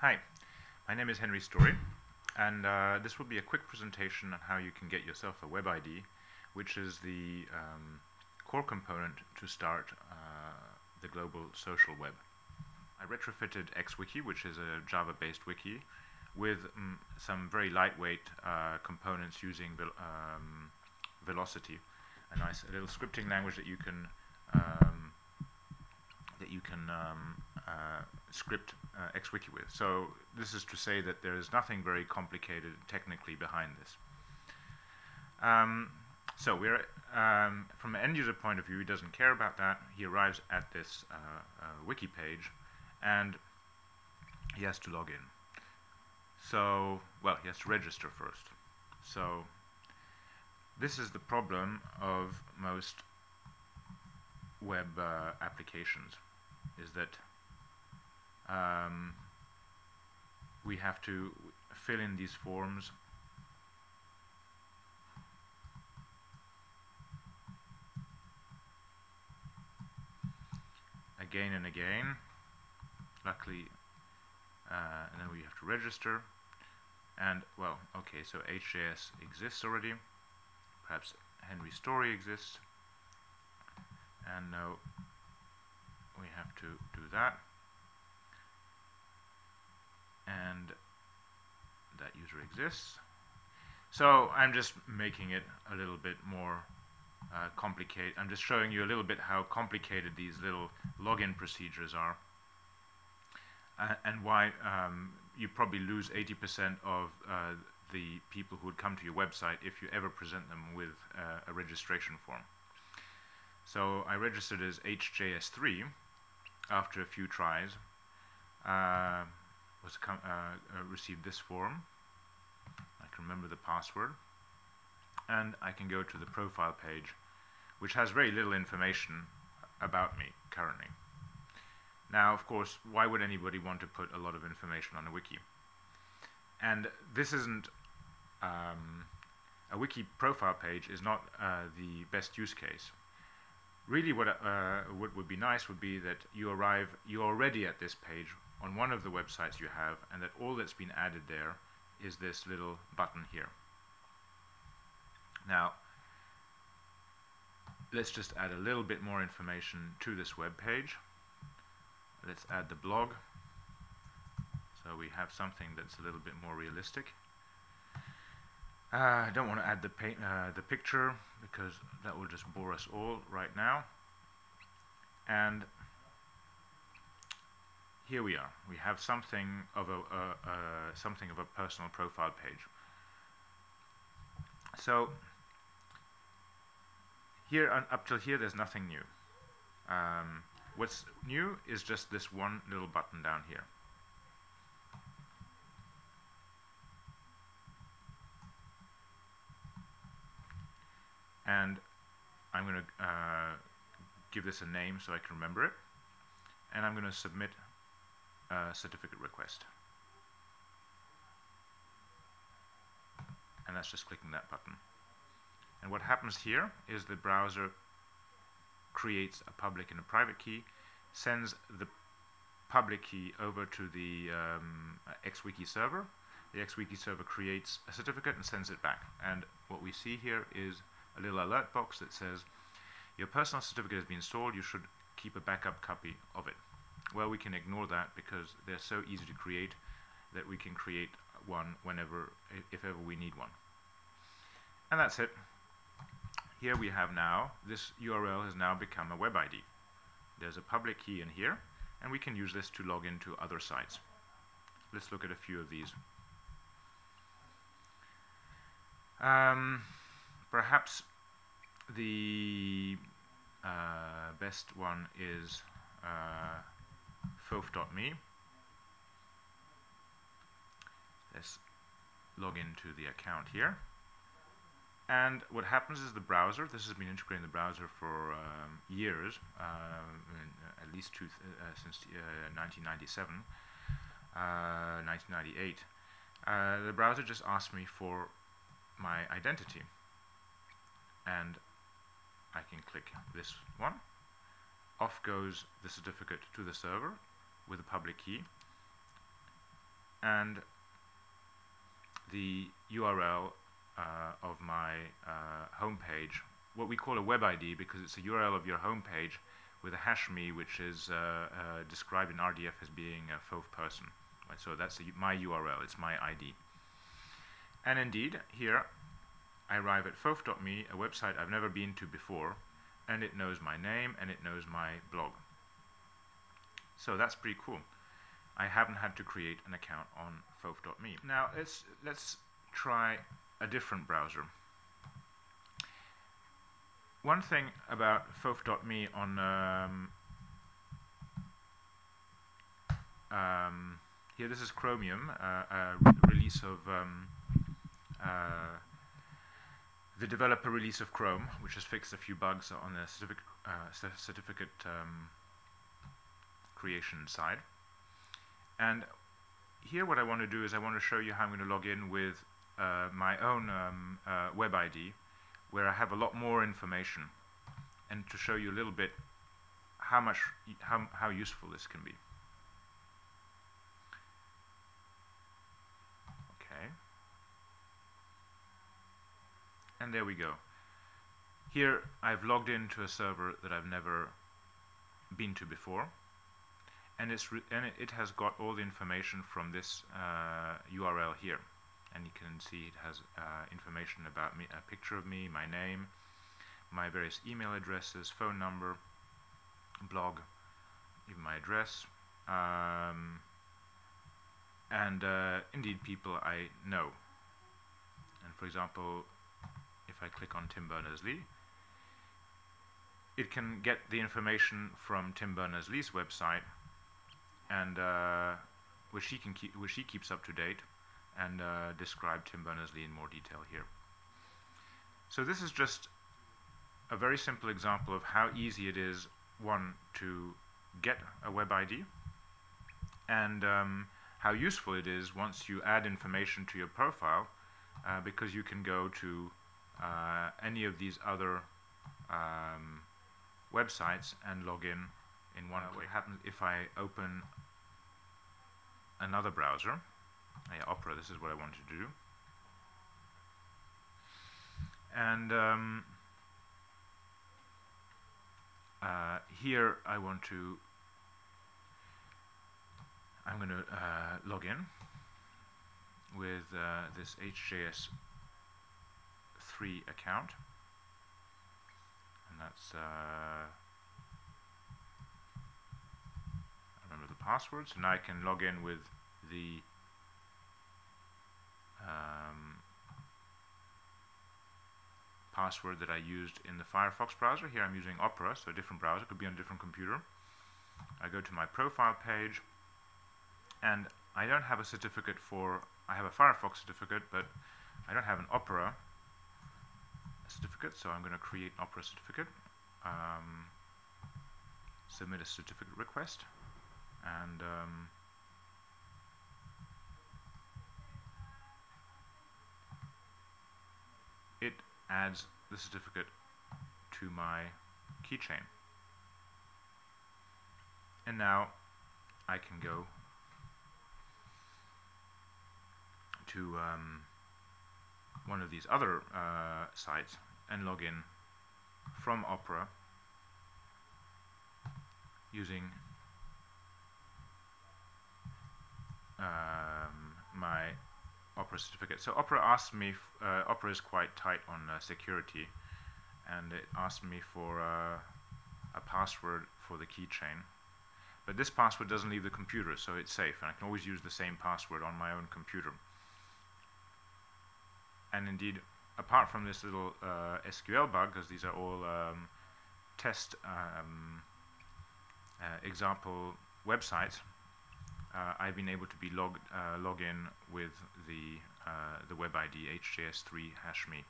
Hi, my name is Henry Story, and this will be a quick presentation on how you can get yourself a WebID, which is the core component to start the global social web. I retrofitted XWiki, which is a Java-based wiki, with some very lightweight components using Velocity, a nice little scripting language that you can script XWiki with. So this is to say that there is nothing very complicated technically behind this. So we're from an end user point of view, he doesn't care about that. He arrives at this wiki page, and he has to log in. So, well, he has to register first. So this is the problem of most web applications, is that we have to fill in these forms again and again. Luckily, and then we have to register. And, well, okay, so HJS exists already. Perhaps Henry Story exists. And now we have to do that. And that user exists. So I'm just making it a little bit more complicated. I'm just showing you a little bit how complicated these little login procedures are, and why you probably lose 80% of the people who would come to your website if you ever present them with a registration form. So I registered as HJS3 after a few tries. Received this form. I can remember the password, and I can go to the profile page, which has very little information about me currently. Now, of course, why would anybody want to put a lot of information on a wiki? And this isn't a wiki profile page is not the best use case. Really, what would be nice would be that you're already at this page on one of the websites you have, and that all that's been added there is this little button here. Now, let's just add a little bit more information to this web page. Let's add the blog, so we have something that's a little bit more realistic. I don't want to add the picture, because that will just bore us all right now. And here we are. We have something of a personal profile page. So here, up till here, there's nothing new. What's new is just this one little button down here. And I'm going to give this a name so I can remember it. And I'm going to submit a certificate request. And that's just clicking that button. And what happens here is the browser creates a public and a private key, sends the public key over to the XWiki server. The XWiki server creates a certificate and sends it back. And what we see here is a little alert box that says, your personal certificate has been installed, you should keep a backup copy of it. Well, we can ignore that, because they're so easy to create that we can create one whenever, if ever we need one. And that's it. Here we have now, this URL has now become a WebID. There's a public key in here, and we can use this to log into other sites. Let's look at a few of these. Perhaps the best one is foaf.me. Let's log into the account here. And what happens is the browser, this has been integrated in the browser for years, at least since 1997, 1998. The browser just asked me for my identity. And I can click this one. Off goes the certificate to the server with a public key. and the URL of my home page, what we call a WebID because it's a URL of your home page with a #me, which is described in RDF as being a foaf person. Right, so that's my URL, it's my ID. And indeed, here I arrive at foaf.me, a website I've never been to before, and it knows my name and it knows my blog. So that's pretty cool. I haven't had to create an account on foaf.me. Now let's try a different browser. One thing about foaf.me on here, this is Chromium, release of the developer release of Chrome, which has fixed a few bugs on the certificate creation side. And here what I want to do is I want to show you how I'm going to log in with my own web ID, where I have a lot more information, and to show you a little bit how useful this can be. Okay. And there we go. Here I've logged into a server that I've never been to before. And it has got all the information from this URL here, and you can see it has information about me, a picture of me, my name, my various email addresses, phone number, blog, even my address, and indeed people I know. And for example, if I click on Tim Berners-Lee, it can get the information from Tim Berners-Lee's website, and which he keeps up to date, and describe Tim Berners-Lee in more detail here. So this is just a very simple example of how easy it is, one, to get a web ID, and how useful it is once you add information to your profile, because you can go to any of these other websites and log in one way. What happens if I open another browser, Opera, this is what I want to do, and here I want to, I'm going to log in with this HJS3 account, and that's remember the password, so now I can log in with the password that I used in the Firefox browser. Here I'm using Opera, so a different browser, could be on a different computer. I go to my profile page, and I don't have a certificate for, I have a Firefox certificate, but I don't have an Opera certificate, so I'm going to create an Opera certificate, submit a certificate request, and it adds the certificate to my keychain. And now I can go to one of these other sites and log in from Opera using my Opera certificate. So Opera asked me, Opera is quite tight on security, and it asked me for a password for the keychain, but this password doesn't leave the computer, so it's safe, and I can always use the same password on my own computer. And indeed, apart from this little SQL bug, because these are all test example websites, I've been able to be log in with the web ID HJS3 #me.